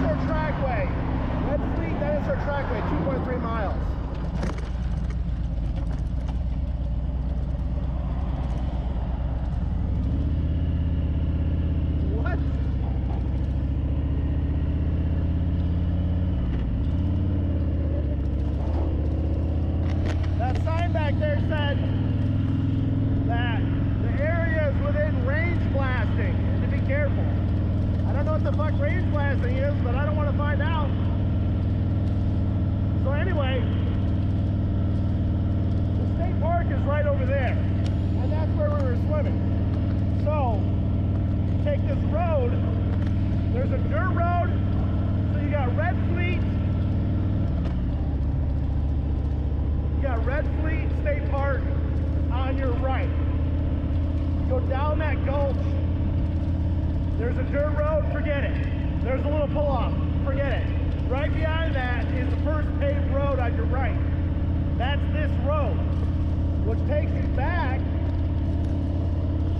Dinosaur Trackway. Red Fleet Dinosaur Trackway, 2.3 miles. Red Fleet State Park on your right. Go down that gulch. There's a dirt road, forget it. There's a little pull-off, forget it. Right behind that is the first paved road on your right. That's this road, which takes you back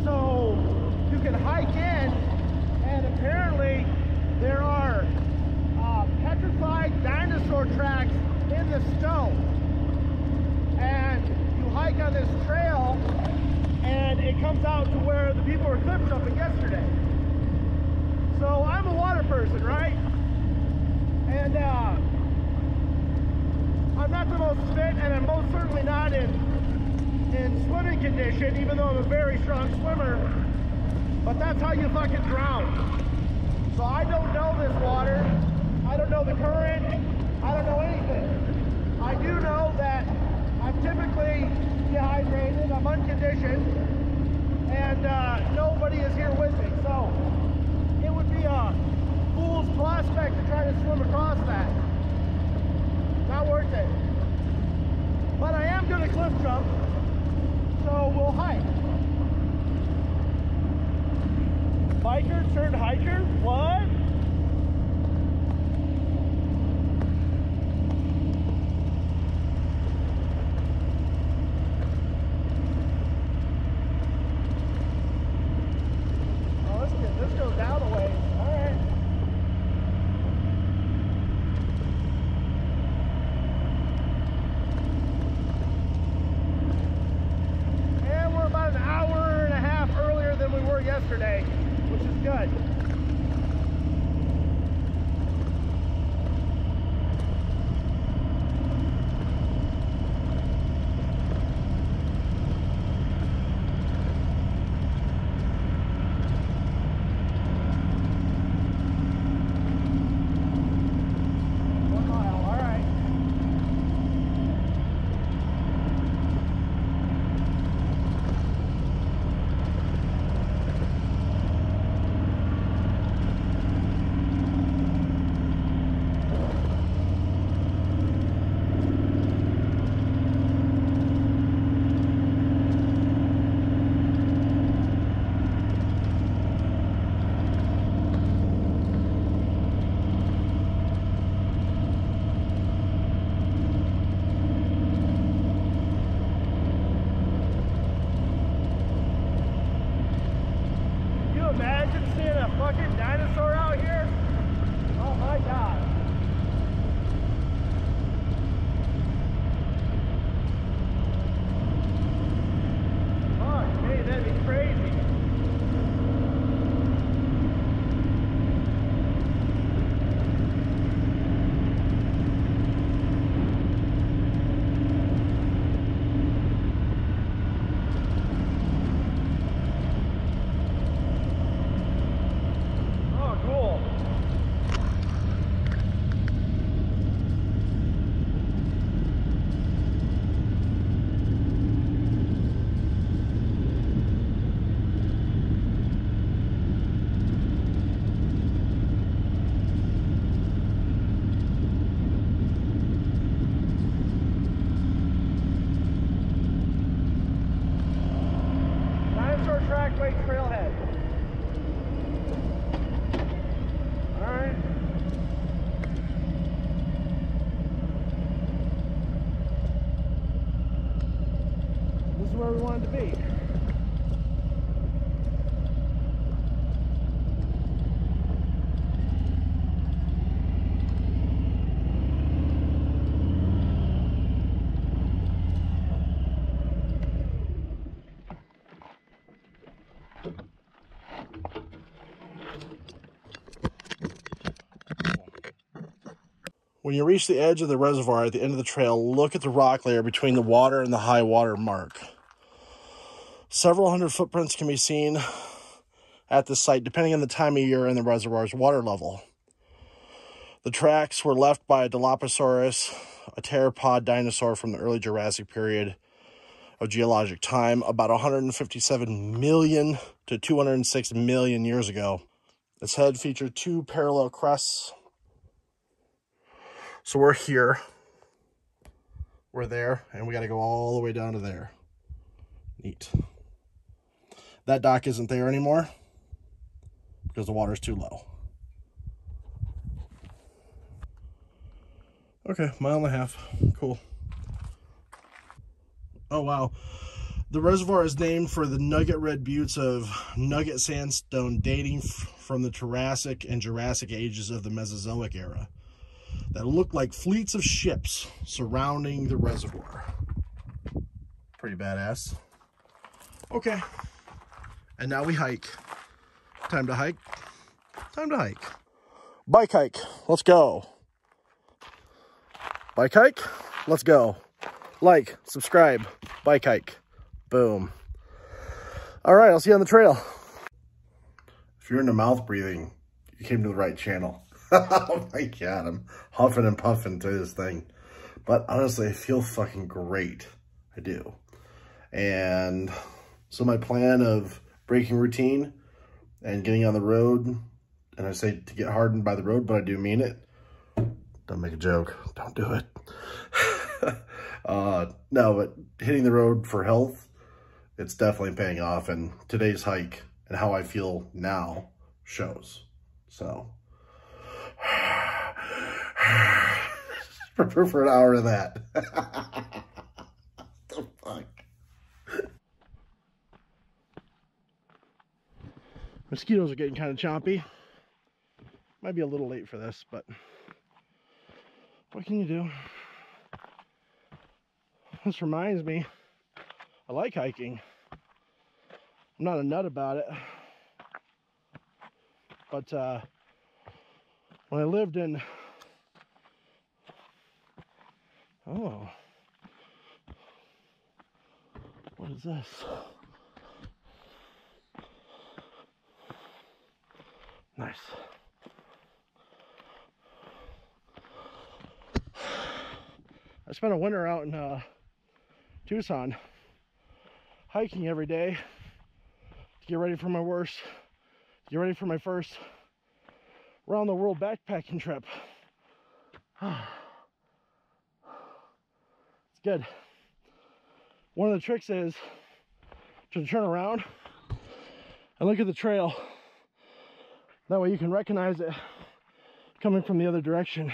so you can hike in, and apparently there are petrified dinosaur tracks in the stone. And you hike on this trail and it comes out to where the people were cliff jumping yesterday. So I'm a water person, right? And I'm not the most fit, and I'm most certainly not in swimming condition, even though I'm a very strong swimmer. But that's how you fucking drown. So I don't know this water. I don't know the current. I don't know anything. I do know that I'm typically dehydrated, I'm unconditioned, and nobody is here with me, so it would be a fool's prospect to try to swim across that. Not worth it. But I am going to cliff jump, so we'll hike. Biker turned hiker? What? When you reach the edge of the reservoir at the end of the trail, look at the rock layer between the water and the high water mark. Several hundred footprints can be seen at the site, depending on the time of year and the reservoir's water level. The tracks were left by a Dilophosaurus, a pteropod dinosaur from the early Jurassic period of geologic time, about 157 million to 206 million years ago. Its head featured two parallel crests. So we're here, we're there, and we got to go all the way down to there. Neat. That dock isn't there anymore because the water's too low. Okay, mile and a half. Cool. Oh, wow. The reservoir is named for the Nugget Red Buttes of Nugget Sandstone, dating from the Triassic and Jurassic ages of the Mesozoic era, that looked like fleets of ships surrounding the reservoir. Pretty badass. Okay, and now we hike. Time to hike. Time to hike. Bike hike. Let's go. Bike hike. Let's go. Like, subscribe, bike hike. Boom. All right, I'll see you on the trail. If you're into mouth breathing, you came to the right channel. Oh my God, I'm huffing and puffing through this thing. But honestly, I feel fucking great. I do. And so my plan of breaking routine and getting on the road, and I say to get hardened by the road, but I do mean it. Don't make a joke. Don't do it. No, but hitting the road for health, it's definitely paying off. And today's hike and how I feel now shows. So... for an hour of that. What the fuck? Mosquitoes are getting kind of chompy. Might be a little late for this, but what can you do? This reminds me, I like hiking. I'm not a nut about it, but when I lived in oh, what is this? Nice. I spent a winter out in Tucson hiking every day to get ready for my worst, to get ready for my first around the world backpacking trip. It's good. One of the tricks is to turn around and look at the trail. That way you can recognize it coming from the other direction.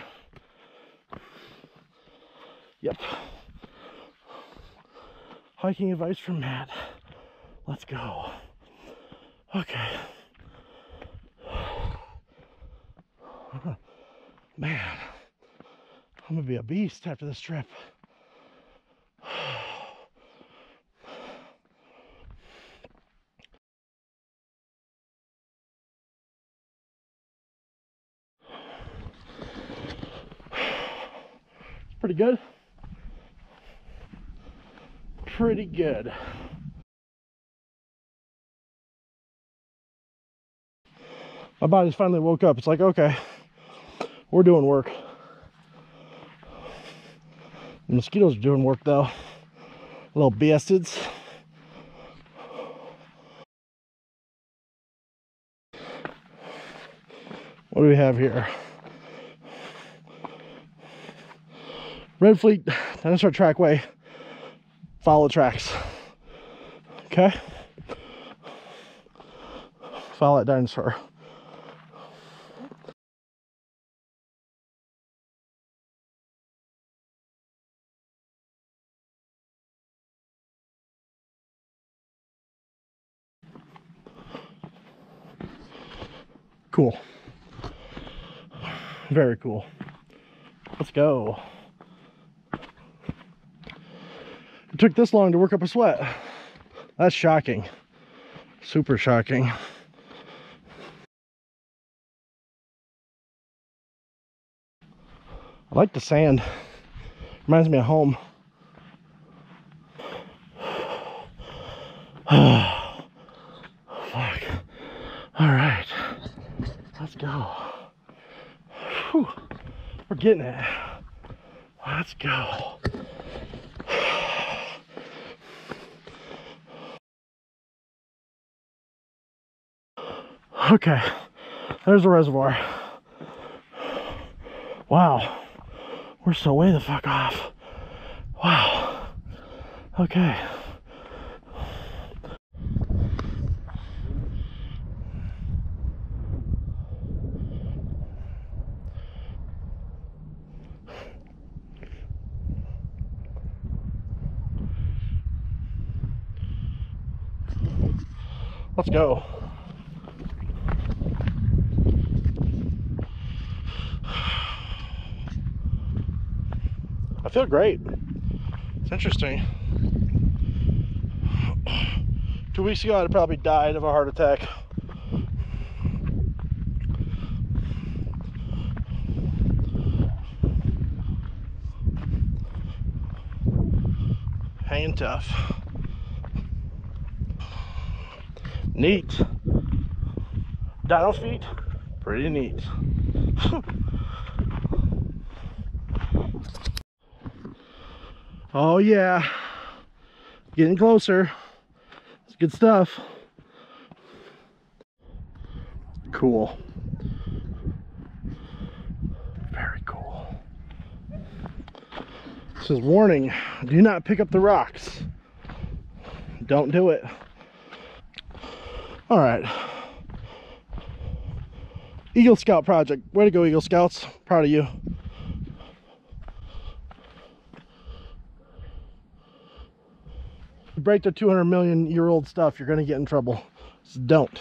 Yep. Hiking advice from Matt. Let's go. Okay. Man, I'm gonna be a beast after this trip. It's pretty good. Pretty good. My body's finally woke up. It's like, okay, we're doing work. The mosquitoes are doing work though. Little bastards. What do we have here? Red Fleet, Dinosaur Trackway, follow tracks. Okay? Follow that dinosaur. Cool. Very cool. Let's go. It took this long to work up a sweat. That's shocking. Super shocking. I like the sand. Reminds me of home. Oh, fuck. All right, let's go. Whew. We're getting it. Let's go. Okay, there's the reservoir. Wow, we're so way the fuck off. Wow. Okay. Let's go. I feel great. It's interesting. 2 weeks ago, I'd probably died of a heart attack. Hanging tough. Neat. Dino feet, pretty neat. Oh yeah, getting closer. It's good stuff. Cool. Very cool. It says, warning, do not pick up the rocks. Don't do it. All right, Eagle Scout project. Way to go, Eagle Scouts. Proud of you. If you break their 200 million year old stuff, you're gonna get in trouble. So don't.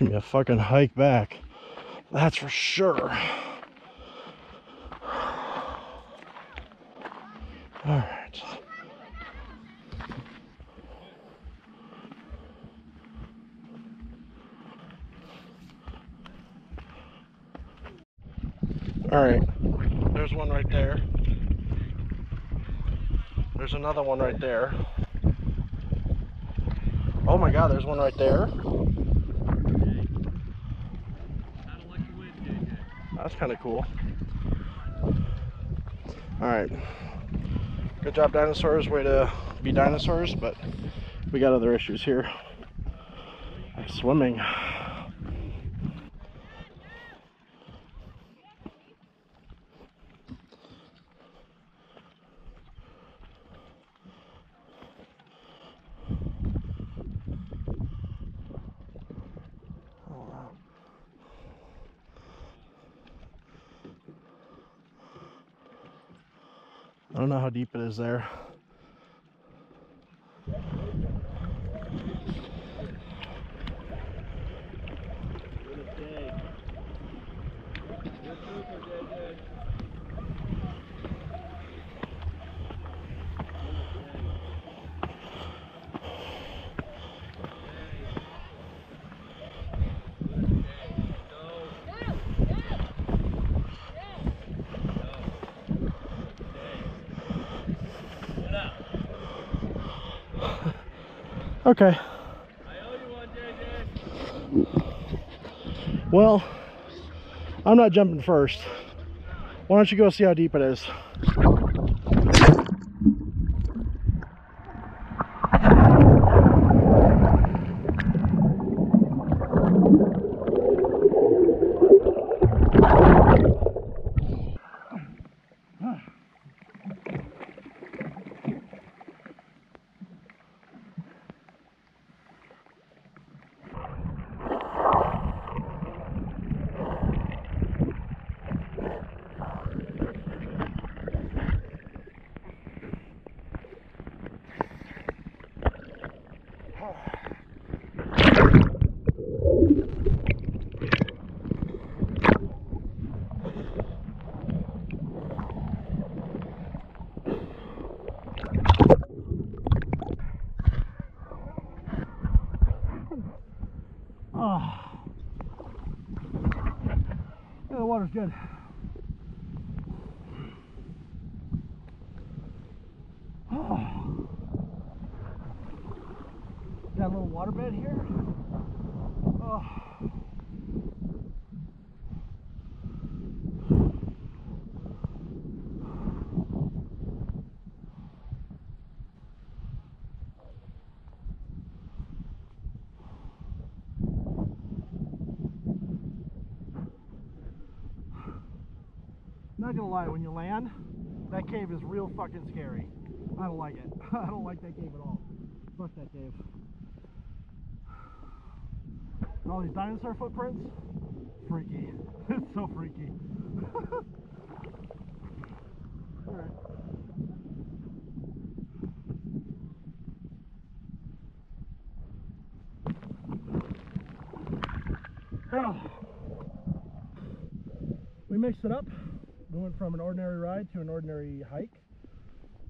Give me a fucking hike back, that's for sure. All right, there's one right there, there's another one right there. Oh my god, there's one right there. That's kind of cool. Alright. Good job, dinosaurs. Way to be dinosaurs, but we got other issues here. Like swimming. I don't know how deep it is there. Okay. I owe you one, JJ. Well, I'm not jumping first. Why don't you go see how deep it is? was good. Oh. That little waterbed here. Oh. Not gonna lie, when you land, that cave is real fucking scary. I don't like it. I don't like that cave at all. Fuck that cave. And all these dinosaur footprints, freaky. It's so freaky. All right. We mixed it up. We went from an ordinary ride to an ordinary hike.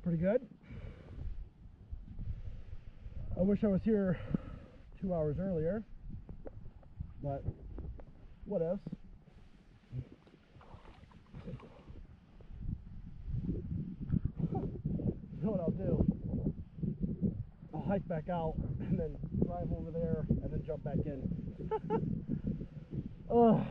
Pretty good. I wish I was here 2 hours earlier, but what else? You know what I'll do? I'll hike back out and then drive over there and then jump back in. Oh.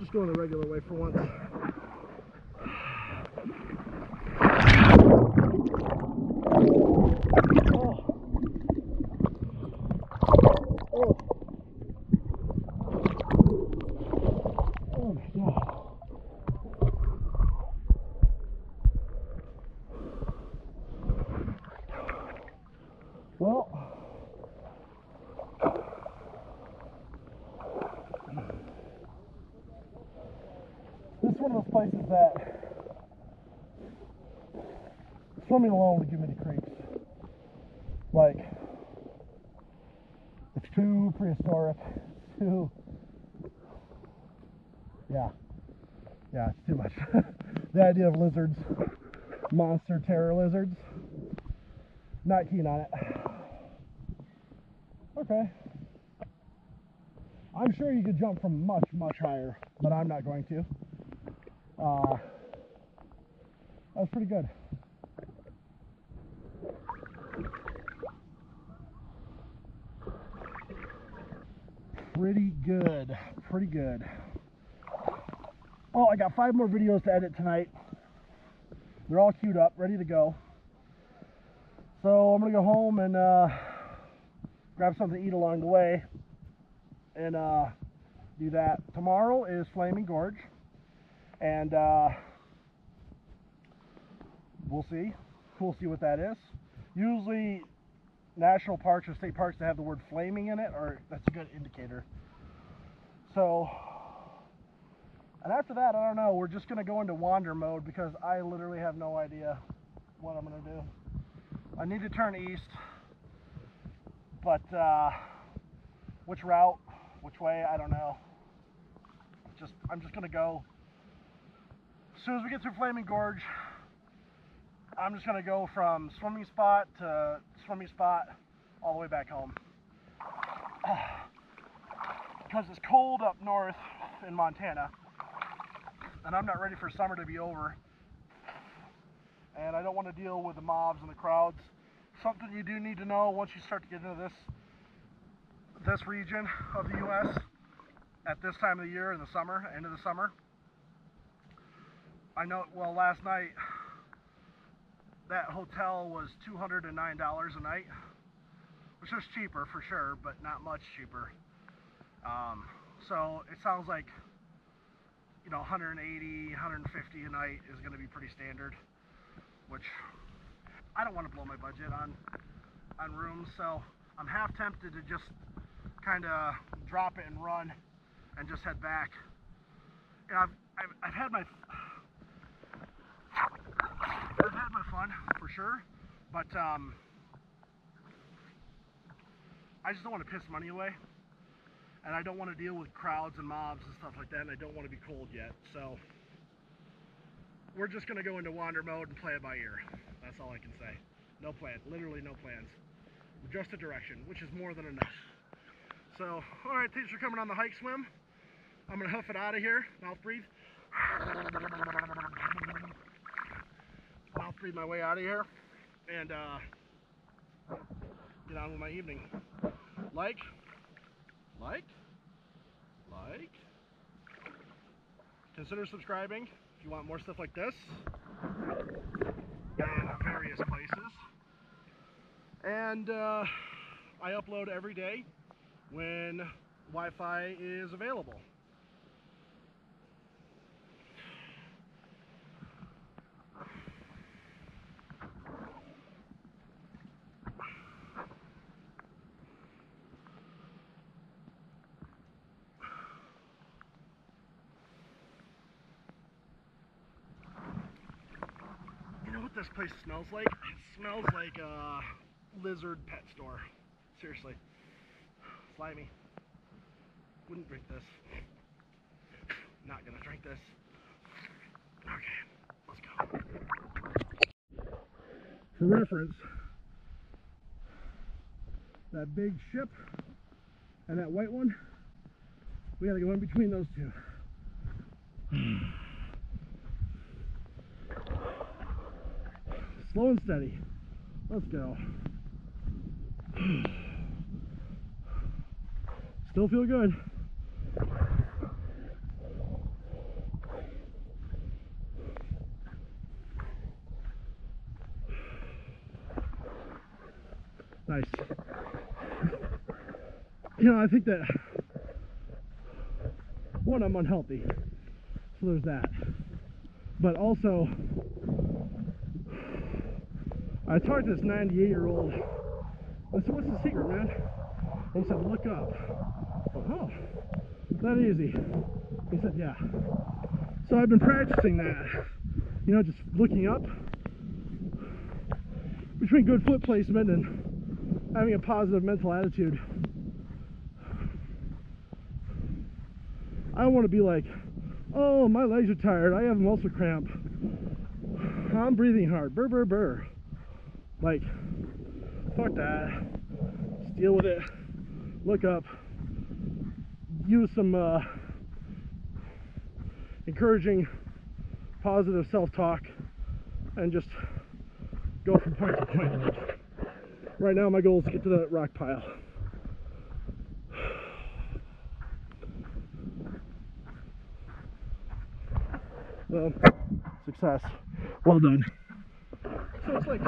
Just going the regular way for once. Oh. Oh. Oh my God. Well. One of those places that swimming alone would give me the creeps. Like, it's too prehistoric, too, yeah, it's too much. The idea of lizards, monster terror lizards, not keen on it. Okay, I'm sure you could jump from much, much higher, but I'm not going to. That was pretty good. Pretty good. Oh, I got 5 more videos to edit tonight. They're all queued up, ready to go. So I'm gonna go home and grab something to eat along the way and do that. Tomorrow is Flaming Gorge. And we'll see what that is. Usually national parks or state parks that have the word flaming in it, or that's a good indicator. So, and after that, I don't know, we're just gonna go into wander mode because I literally have no idea what I'm gonna do. I need to turn east, but which route, which way, I don't know. I'm just gonna go. As soon as we get through Flaming Gorge, I'm just going to go from swimming spot to swimming spot all the way back home. Because it's cold up north in Montana, and I'm not ready for summer to be over. And I don't want to deal with the mobs and the crowds. Something you do need to know once you start to get into this region of the U.S. at this time of the year in the summer, end of the summer. I know, well, last night, that hotel was $209 a night, which was cheaper for sure, but not much cheaper. So it sounds like, you know, $180, $150 a night is going to be pretty standard, which I don't want to blow my budget on rooms. So I'm half tempted to just kind of drop it and run and just head back. And I've had my fun for sure, But I just don't want to piss money away, and I don't want to deal with crowds and mobs and stuff like that, and I don't want to be cold yet. So we're just going to go into wander mode and play it by ear. That's all I can say. No plan, literally no plans. Just a direction, which is more than enough. So, all right, thanks for coming on the hike swim. I'm going to hoof it out of here. Mouth breathe. Mouth breathe my way out of here and get on with my evening. Like. Consider subscribing if you want more stuff like this in various places. And I upload every day when Wi-Fi is available. You know what this place smells like? It smells like a lizard pet store. Seriously. Slimy. Wouldn't drink this. Not gonna drink this. Okay, let's go. For reference, that big ship and that white one, we gotta go in between those two. Slow and steady. Let's go. Still feel good. Nice. You know, I think that one, I'm unhealthy, so there's that. But also, I talked to this 98-year-old. I said, "What's the secret, man?" He said, "Look up." Oh, that easy. He said, "Yeah." So I've been practicing that, you know, just looking up. Between good foot placement and having a positive mental attitude, I don't want to be like, "Oh, my legs are tired. I have muscle cramp. I'm breathing hard. Burr, burr, burr." Like, fuck that. Just deal with it. Look up. Use some encouraging, positive self-talk, and just go from point to point. Right now, my goal is to get to that rock pile. Well, success. Well done. So it's like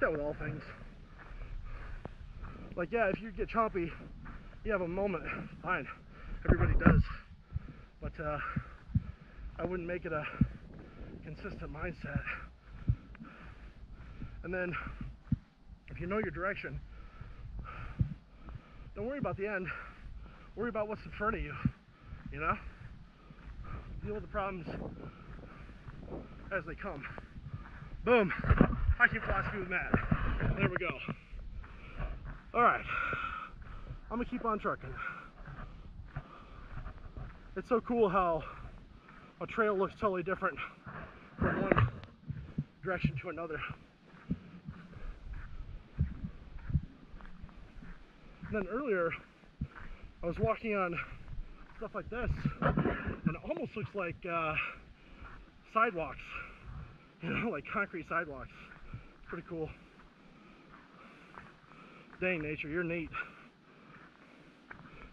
that with all things. Like, yeah, if you get chompy, you have a moment, fine, everybody does, but I wouldn't make it a consistent mindset. And then, if you know your direction, don't worry about the end, worry about what's in front of you, you know? Deal with the problems as they come. Boom, hiking philosophy with Matt, there we go. All right. I'm gonna keep on trucking. It's so cool how a trail looks totally different from one direction to another. And then earlier, I was walking on stuff like this, and it almost looks like sidewalks, you know, like concrete sidewalks. It's pretty cool. Dang, nature, you're neat.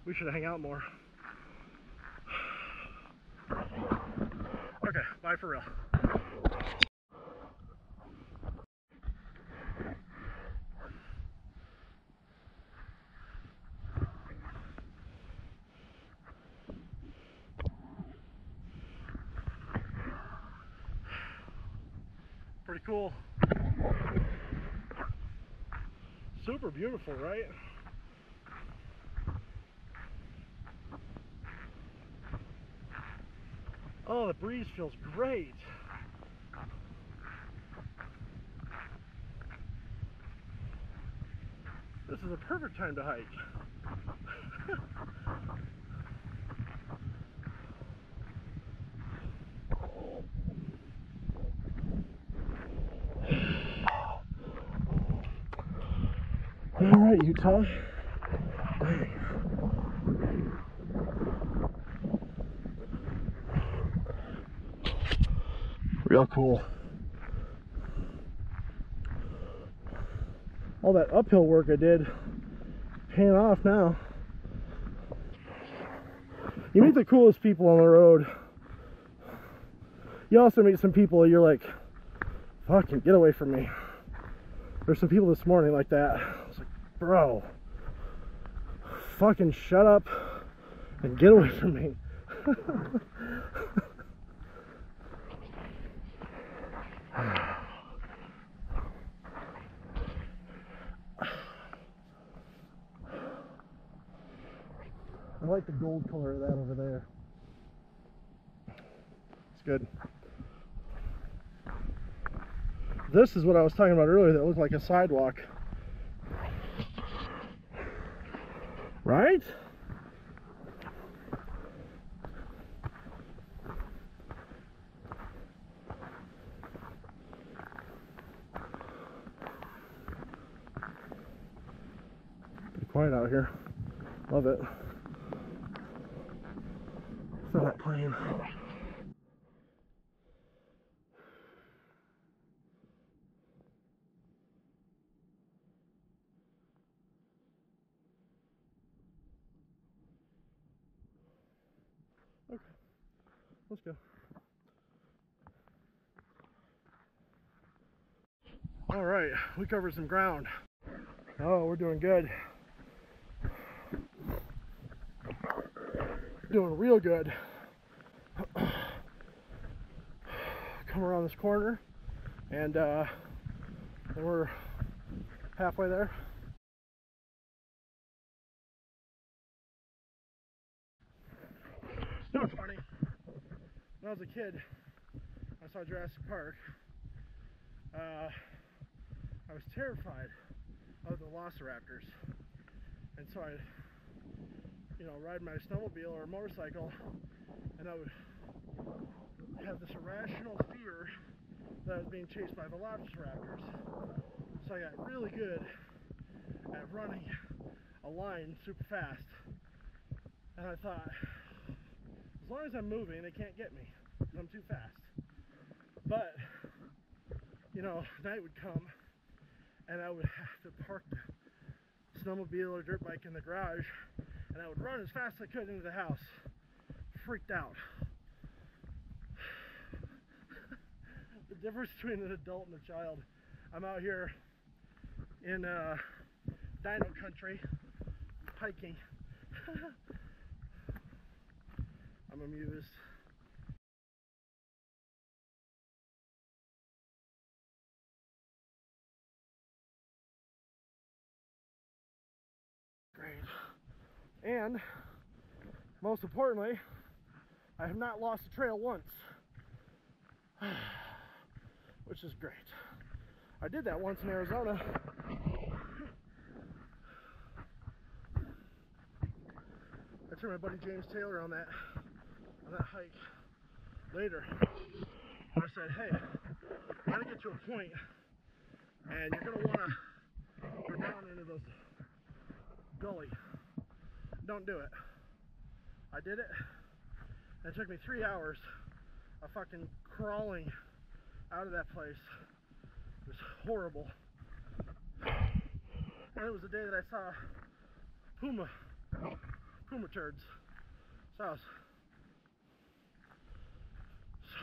We should hang out more. Okay, bye for real. Pretty cool. Super beautiful, right? Oh, the breeze feels great. This is a perfect time to hike. All right, Utah. Real cool. All that uphill work I did paying off now. You meet the coolest people on the road. You also meet some people you're like, fucking get away from me. There's some people this morning like that. I was like, bro, fucking shut up and get away from me. I like the gold color of that over there. It's good. This is what I was talking about earlier that looked like a sidewalk. Right? Pretty quiet out here. Love it. Saw that plane. Let's go. All right, we covered some ground. Oh, we're doing good. Doing real good. Come around this corner, and then we're halfway there. You know what's funny? When I was a kid, I saw Jurassic Park. I was terrified of the velociraptors, and so I'd, you know, ride my snowmobile or motorcycle, and I would have this irrational fear that I was being chased by velociraptors. So I got really good at running a line super fast, and I thought, as long as I'm moving, they can't get me, because I'm too fast. But, you know, night would come, and I would have to park the snowmobile or dirt bike in the garage, and I would run as fast as I could into the house, freaked out. The difference between an adult and a child. I'm out here in dino country, hiking. I'm amused. Great. And most importantly, I have not lost a trail once, which is great. I did that once in Arizona. I turned my buddy James Taylor on that. That hike later, and I said, hey, I gotta get to a point, and you're gonna wanna go down into those gully. Don't do it. I did it, and it took me 3 hours of fucking crawling out of that place. It was horrible. And it was the day that I saw puma turds. So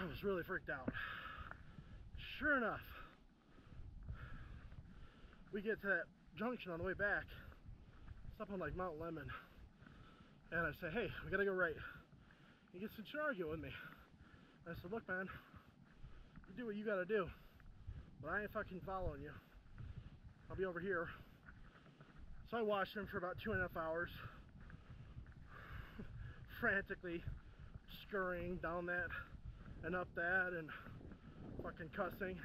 I was really freaked out. Sure enough, we get to that junction on the way back. It's up on like Mount Lemmon. And I said, hey, we gotta go right. He gets into an argument with me. And I said, look, man, you do what you gotta do, but I ain't fucking following you. I'll be over here. So I watched him for about 2.5 hours, frantically scurrying down that and up that and fucking cussing,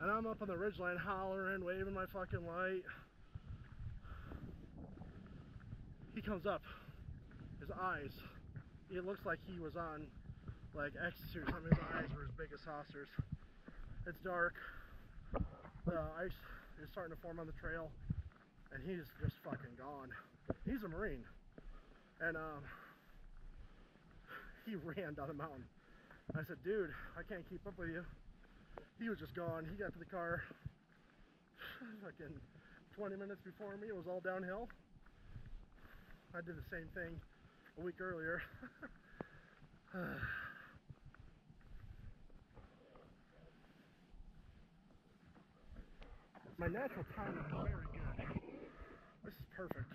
and I'm up on the ridgeline hollering, waving my fucking light. he comes up, his eyes, it looks like he was on like ecstasy. I mean, his eyes were as big as saucers. It's dark, the ice is starting to form on the trail, and he's just fucking gone. He's a Marine, and he ran down the mountain. I said, dude, I can't keep up with you. He was just gone. He got to the car fucking 20 minutes before me. It was all downhill. I did the same thing a week earlier. My natural time is very good. This is perfect.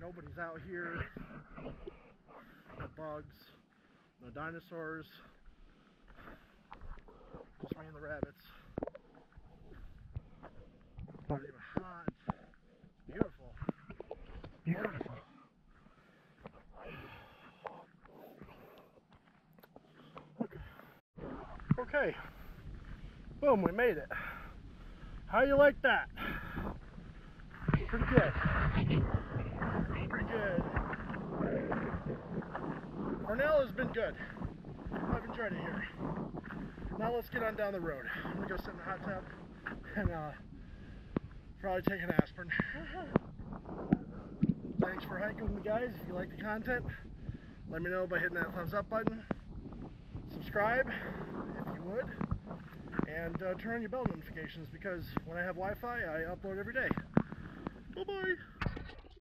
Nobody's out here. No bugs. No dinosaurs. Just me and the rabbits. It's not even hot. It's beautiful. Beautiful. Okay. Boom, we made it. How you like that? Pretty good. Pretty good. Cornell has been good. I've enjoyed it here. Now let's get on down the road. I'm gonna go sit in the hot tub and probably take an aspirin. Thanks for hiking with me, guys. If you like the content, let me know by hitting that thumbs up button. Subscribe if you would. And turn on your bell notifications, because when I have Wi-Fi, I upload every day. Bye-bye!